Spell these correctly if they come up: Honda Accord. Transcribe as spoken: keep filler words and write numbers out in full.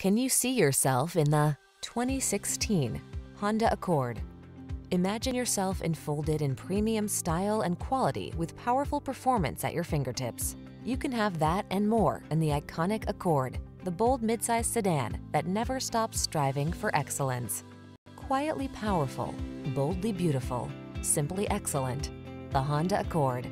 Can you see yourself in the twenty sixteen Honda Accord? Imagine yourself enfolded in premium style and quality with powerful performance at your fingertips. You can have that and more in the iconic Accord, the bold midsize sedan that never stops striving for excellence. Quietly powerful, boldly beautiful, simply excellent. The Honda Accord.